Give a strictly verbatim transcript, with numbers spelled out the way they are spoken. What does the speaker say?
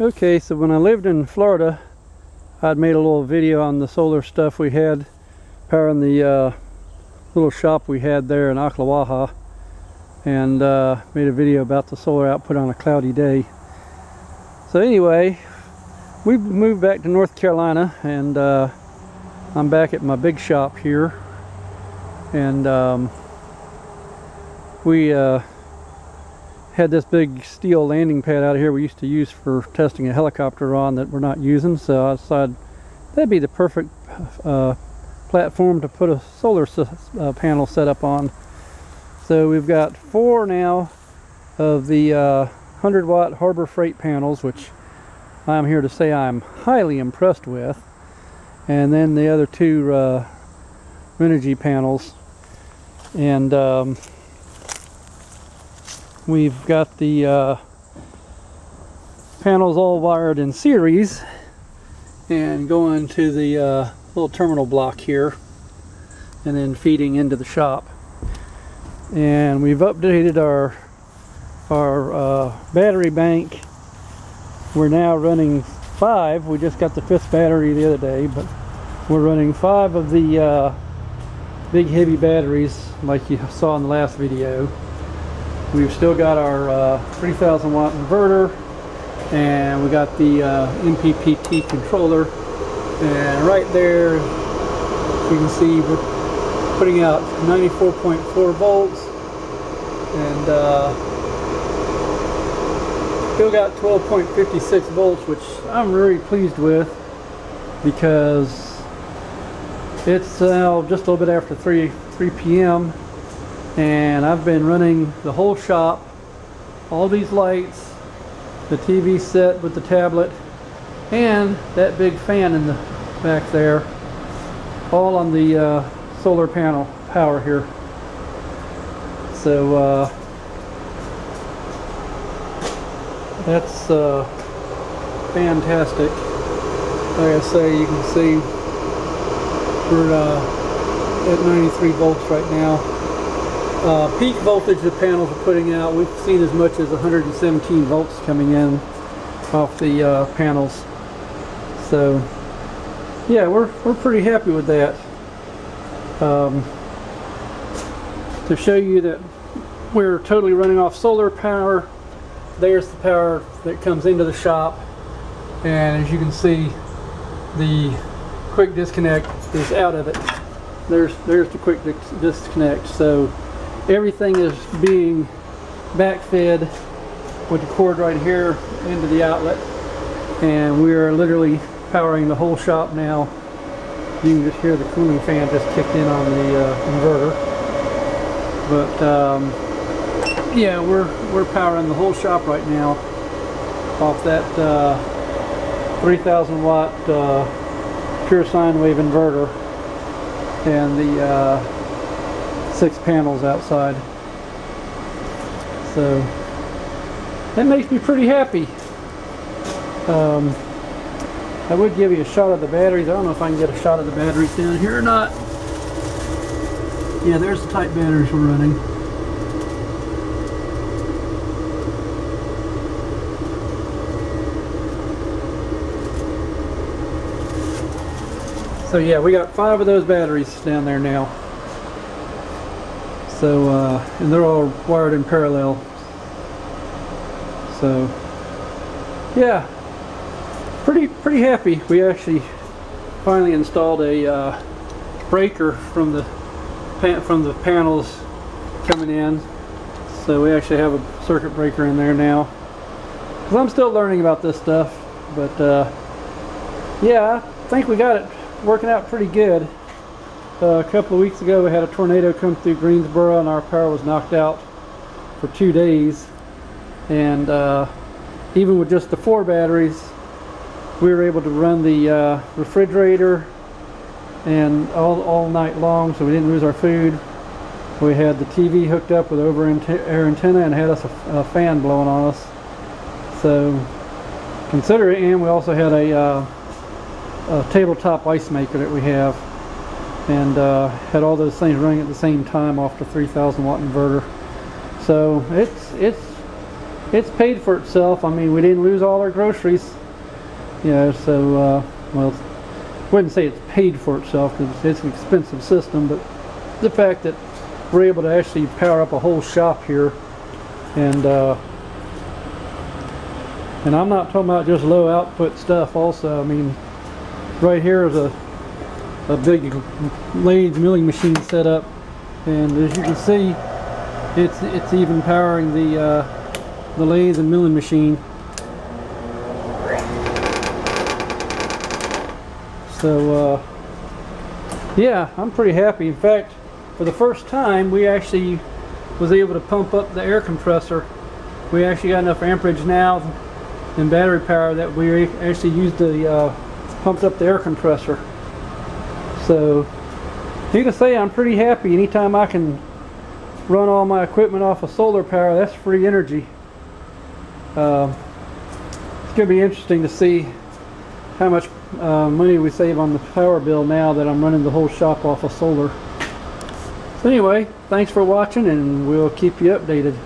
Okay, so when I lived in Florida, I'd made a little video on the solar stuff we had, powering the uh, little shop we had there in Ocklawaha, and uh, made a video about the solar output on a cloudy day. So anyway, we moved back to North Carolina, and uh, I'm back at my big shop here, and um, we uh, had this big steel landing pad out of here we used to use for testing a helicopter on that we're not using, so I decided that'd be the perfect uh, platform to put a solar uh, panel set up on. So we've got four now of the uh, one hundred watt Harbor Freight panels, which I'm here to say I'm highly impressed with, and then the other two uh, Renogy panels, and um, we've got the uh, panels all wired in series and going to the uh, little terminal block here and then feeding into the shop. And we've updated our our uh, battery bank. We're now running five. We just got the fifth battery the other day, but we're running five of the uh, big heavy batteries like you saw in the last video. We've still got our uh, three thousand watt inverter, and we got the uh, M P P T controller, and right there you can see we're putting out ninety-four point four volts, and uh, still got twelve point five six volts, which I'm really pleased with, because it's now just a little bit after three p m and I've been running the whole shop, all these lights, the T V set with the tablet, and that big fan in the back there, all on the uh, solar panel power here. So uh, that's uh, fantastic. Like I say, you can see we're uh, at ninety-three volts right now. Uh, peak voltage the panels are putting out, we've seen as much as one hundred seventeen volts coming in off the uh, panels. So yeah, we're, we're pretty happy with that. Um, to show you that we're totally running off solar power, there's the power that comes into the shop, and as you can see, the quick disconnect is out of it. There's there's the quick disconnect. So everything is being backfed with the cord right here into the outlet, and we are literally powering the whole shop now. You can just hear the cooling fan just kicked in on the uh, inverter, but. Um, Yeah, we're we're powering the whole shop right now off that uh, three thousand watt uh, pure sine wave inverter and the uh, six panels outside. So that makes me pretty happy. Um, I would give you a shot of the batteries. I don't know if I can get a shot of the batteries down here or not. Yeah, there's the type batteries we're running. So yeah, we got five of those batteries down there now. So, uh, and they're all wired in parallel. So, yeah, pretty pretty happy. We actually finally installed a uh, breaker from the from the panels coming in. So we actually have a circuit breaker in there now. 'Cause I'm still learning about this stuff, but uh, yeah, I think we got it working out pretty good. Uh, a couple of weeks ago we had a tornado come through Greensboro, and our power was knocked out for two days, and uh, even with just the four batteries we were able to run the uh, refrigerator and all, all night long, so we didn't lose our food. We had the T V hooked up with over air antenna and had us a, a fan blowing on us, so consider it. And we also had a uh, a tabletop ice maker that we have, and uh, had all those things running at the same time off the three thousand watt inverter. So it's it's it's paid for itself. I mean, we didn't lose all our groceries, you know, so uh, well, I wouldn't say it's paid for itself because it's an expensive system, but the fact that we're able to actually power up a whole shop here, and uh, and I'm not talking about just low output stuff also. I mean, right here is a a big lathe milling machine set up, and as you can see, it's it's even powering the uh, the lathe and milling machine. So uh, yeah, I'm pretty happy. In fact, for the first time, we actually was able to pump up the air compressor. We actually got enough amperage now and battery power that we actually used the uh, pumped up the air compressor. So, need to say, I'm pretty happy. Anytime I can run all my equipment off of solar power, that's free energy. Uh, it's going to be interesting to see how much uh, money we save on the power bill now that I'm running the whole shop off of solar. So anyway, thanks for watching, and we'll keep you updated.